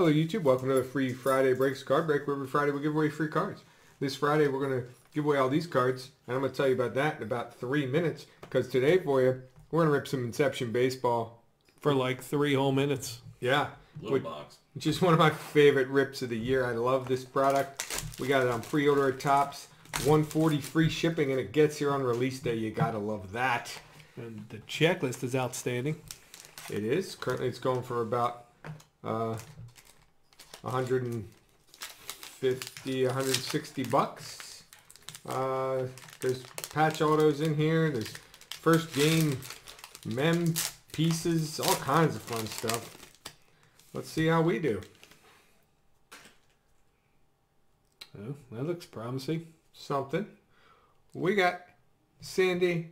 Hello YouTube, welcome to the free Friday Breaks Card Break, where every Friday we give away free cards. This Friday we're going to give away all these cards, and I'm going to tell you about that in about 3 minutes, because today for you, we're going to rip some Inception Baseball. For like 3 whole minutes. Yeah. Little box. Which is one of my favorite rips of the year. I love this product. We got it on pre-order at Tops, $140 free shipping, and it gets here on release day. You got to love that. And the checklist is outstanding. It is. Currently it's going for about... 150, 160 bucks. There's patch autos in here. There's first game mem pieces, all kinds of fun stuff. Let's see how we do. Oh, that looks promising. Something. We got Sandy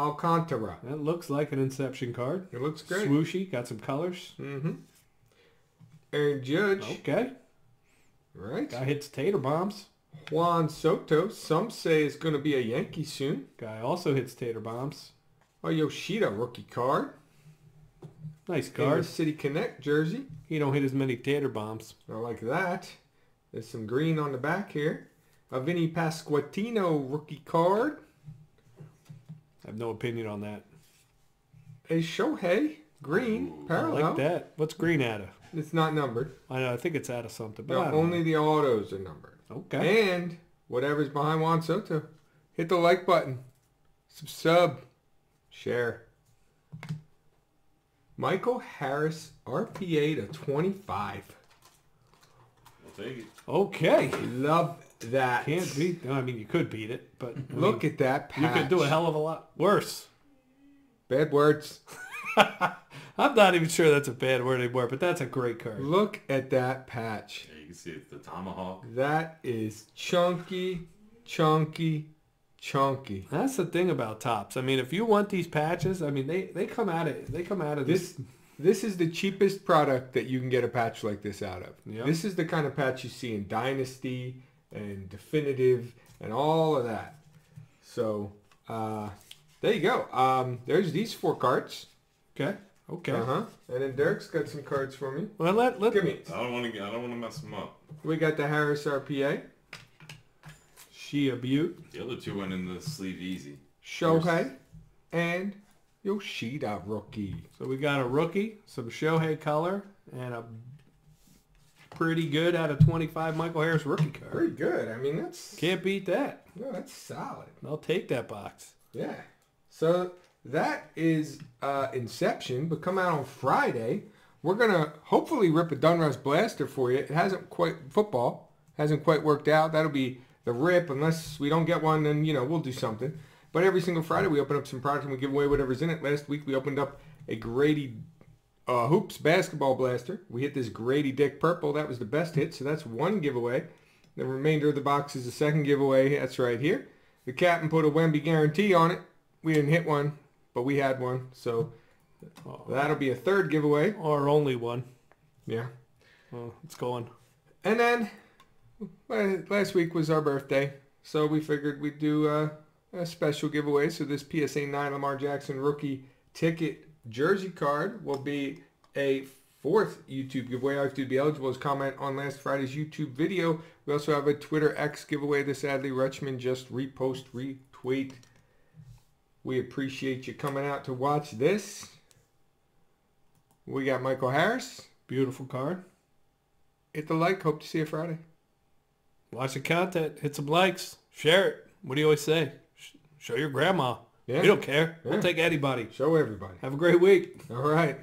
Alcantara. That looks like an Inception card. It looks great. Swooshy, got some colors. Mm-hmm. Aaron Judge. Okay. Right. Guy hits tater bombs. Juan Soto. Some say is going to be a Yankee soon. Guy also hits tater bombs. A Yoshida rookie card. Nice card. Kansas City Connect jersey. He don't hit as many tater bombs. I like that. There's some green on the back here. A Vinny Pasquatino rookie card. I have no opinion on that. A Shohei. Green, parallel. I like that. What's green out of? It's not numbered. I know. I think it's out of something. But no, only the autos are numbered. Okay. And whatever's behind Juan Soto, hit the like button, sub, share. Michael Harris, RPA to 25. We'll take it. Okay. Love that. Can't beat. No, I mean, you could beat it, but look at that patch. You could do a hell of a lot worse. Bad words. I'm not even sure that's a bad word anymore, but that's a great card. Look at that patch. Yeah, you can see it's the tomahawk. That is chunky, chunky, chunky. That's the thing about Tops. I mean, if you want these patches, I mean, they come out of this. This is the cheapest product that you can get a patch like this out of. Yep. This is the kind of patch you see in Dynasty and Definitive and all of that. So there you go. There's these 4 cards. Okay. Okay. And then Derek's got some cards for me. Well, let me. I don't want to mess them up. We got the Harris RPA. Shea Butte. The other 2 went in the sleeve easy. Shohei and Yoshida rookie. So we got a rookie, some Shohei color, and a pretty good out of 25 Michael Harris rookie card. Pretty good. I mean, that's can't beat that. No, that's solid. I'll take that box. Yeah. So. That is Inception, but come out on Friday. We're going to hopefully rip a Donruss Blaster for you. It hasn't quite, football, hasn't quite worked out. That'll be the rip. Unless we don't get one, then, you know, we'll do something. But every single Friday we open up some product and we give away whatever's in it. Last week we opened up a Grady Hoops Basketball Blaster. We hit this Grady Dick Purple. That was the best hit, so that's 1 giveaway. The remainder of the box is the 2nd giveaway. That's right here. The captain put a Wemby guarantee on it. We didn't hit one. But we had one, so that'll be a 3rd giveaway. Or only 1. Yeah. Well, it's going. And then, last week was our birthday, so we figured we'd do a special giveaway. So this PSA 9 Lamar Jackson rookie ticket jersey card will be a 4th YouTube giveaway. All you have to be eligible is comment on last Friday's YouTube video. We also have a Twitter X giveaway. This Adley Rutschman just repost, retweet. We appreciate you coming out to watch this. We got Michael Harris. Beautiful card. Hit the like. Hope to see you Friday. Watch the content. Hit some likes. Share it. What do you always say? Show your grandma. Yeah. You don't care. Yeah. We'll take anybody. Show everybody. Have a great week. All right.